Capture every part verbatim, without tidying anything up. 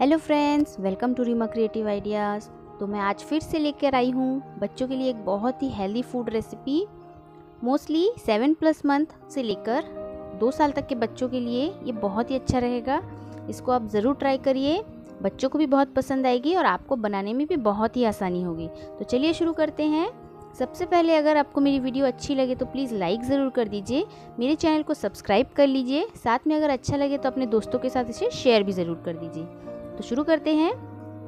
Hello friends, welcome to Reema creative ideas. तो मैं आज फिर से लेकर आई हूँ बच्चों के लिए एक बहुत ही healthy food recipe. Mostly seven plus month से लेकर दो साल तक के बच्चों के लिए ये बहुत ही अच्छा रहेगा। इसको आप ज़रूर ट्राई करिए, बच्चों को भी बहुत पसंद आएगी और आपको बनाने में भी बहुत ही आसानी होगी। तो चलिए शुरू करते हैं। सबसे पहले अगर आपको मेरी वीडियो अच्छी लगे तो प्लीज़ लाइक ज़रूर कर दीजिए, मेरे चैनल को सब्सक्राइब कर लीजिए, साथ में अगर अच्छा लगे तो अपने दोस्तों के साथ इसे शेयर भी ज़रूर कर दीजिए। तो शुरू करते हैं।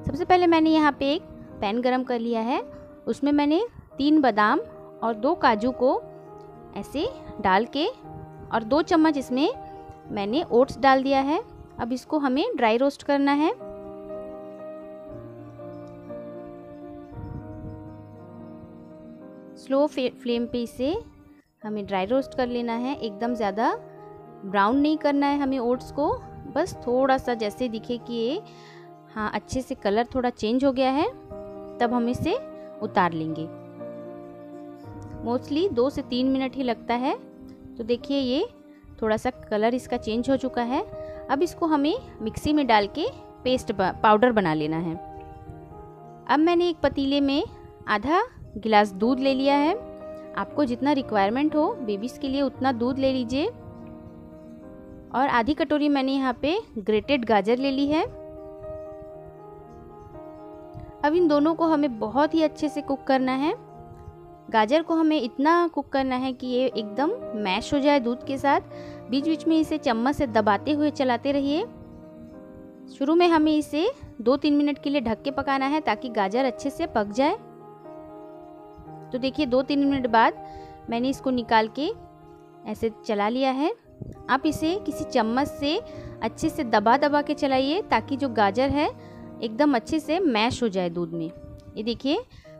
सबसे पहले मैंने यहाँ पे एक पैन गरम कर लिया है, उसमें मैंने तीन बादाम और दो काजू को ऐसे डाल के और दो चम्मच इसमें मैंने ओट्स डाल दिया है। अब इसको हमें ड्राई रोस्ट करना है। स्लो फ्लेम पे इसे हमें ड्राई रोस्ट कर लेना है, एकदम ज़्यादा ब्राउन नहीं करना है हमें ओट्स को, बस थोड़ा सा जैसे दिखे कि ये हाँ अच्छे से कलर थोड़ा चेंज हो गया है तब हम इसे उतार लेंगे। मोस्टली दो से तीन मिनट ही लगता है। तो देखिए ये थोड़ा सा कलर इसका चेंज हो चुका है। अब इसको हमें मिक्सी में डाल के पेस्ट पाउडर बना लेना है। अब मैंने एक पतीले में आधा गिलास दूध ले लिया है। आपको जितना रिक्वायरमेंट हो बेबीज़ के लिए उतना दूध ले लीजिए। और आधी कटोरी मैंने यहाँ पे ग्रेटेड गाजर ले ली है। अब इन दोनों को हमें बहुत ही अच्छे से कुक करना है। गाजर को हमें इतना कुक करना है कि ये एकदम मैश हो जाए दूध के साथ। बीच बीच में इसे चम्मच से दबाते हुए चलाते रहिए। शुरू में हमें इसे दो तीन मिनट के लिए ढक के पकाना है ताकि गाजर अच्छे से पक जाए। तो देखिए दो तीन मिनट बाद मैंने इसको निकाल के ऐसे चला लिया है। आप इसे किसी चम्मच से अच्छे से दबा दबा के चलाइए ताकि जो गाजर है एकदम अच्छे से मैश हो जाए दूध में। ये देखिए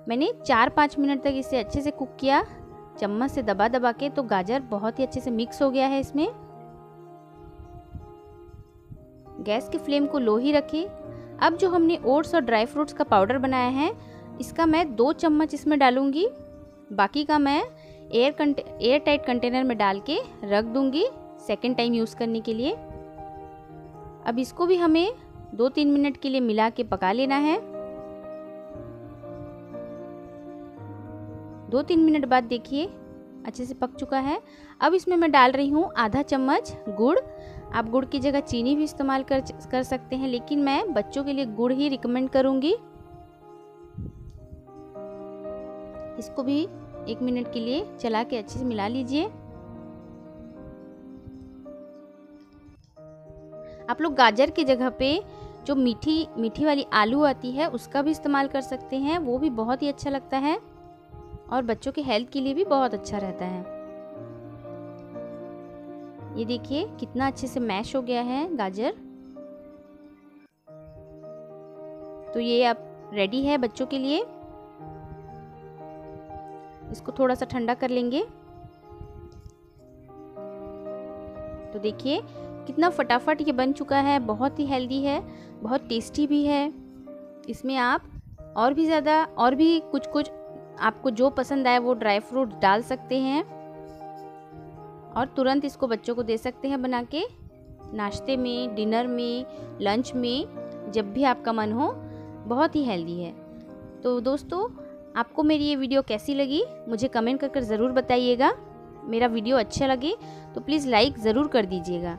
मैंने चार पाँच मिनट तक इसे अच्छे से कुक किया चम्मच से दबा दबा के, तो गाजर बहुत ही अच्छे से मिक्स हो गया है इसमें। गैस की फ्लेम को लो ही रखें। अब जो हमने ओट्स और ड्राई फ्रूट्स का पाउडर बनाया है इसका मैं दो चम्मच इसमें डालूँगी, बाकी का मैं एयर कंटे एयर टाइट कंटेनर में डाल के रख दूँगी सेकेंड टाइम यूज़ करने के लिए। अब इसको भी हमें दो तीन मिनट के लिए मिला के पका लेना है। दो तीन मिनट बाद देखिए अच्छे से पक चुका है। अब इसमें मैं डाल रही हूँ आधा चम्मच गुड़। आप गुड़ की जगह चीनी भी इस्तेमाल कर कर सकते हैं, लेकिन मैं बच्चों के लिए गुड़ ही रिकमेंड करूँगी। इसको भी एक मिनट के लिए चला के अच्छे से मिला लीजिए। आप लोग गाजर की जगह पे जो मीठी मीठी वाली आलू आती है उसका भी इस्तेमाल कर सकते हैं, वो भी बहुत ही अच्छा लगता है और बच्चों के हेल्थ के लिए भी बहुत अच्छा रहता है। ये देखिए कितना अच्छे से मैश हो गया है गाजर। तो ये अब रेडी है बच्चों के लिए। इसको थोड़ा सा ठंडा कर लेंगे। तो देखिए कितना फटाफट ये बन चुका है। बहुत ही हेल्दी है, बहुत टेस्टी भी है। इसमें आप और भी ज़्यादा और भी कुछ कुछ आपको जो पसंद आए वो ड्राई फ्रूट डाल सकते हैं और तुरंत इसको बच्चों को दे सकते हैं बना के। नाश्ते में, डिनर में, लंच में, जब भी आपका मन हो। बहुत ही हेल्दी है। तो दोस्तों आपको मेरी ये वीडियो कैसी लगी मुझे कमेंट कर कर ज़रूर बताइएगा। मेरा वीडियो अच्छा लगे तो प्लीज़ लाइक ज़रूर कर दीजिएगा।